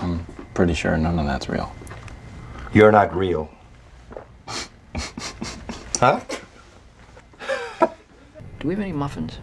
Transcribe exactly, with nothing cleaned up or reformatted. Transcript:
I'm pretty sure none of that's real. You're not real. Huh? Do we have any muffins?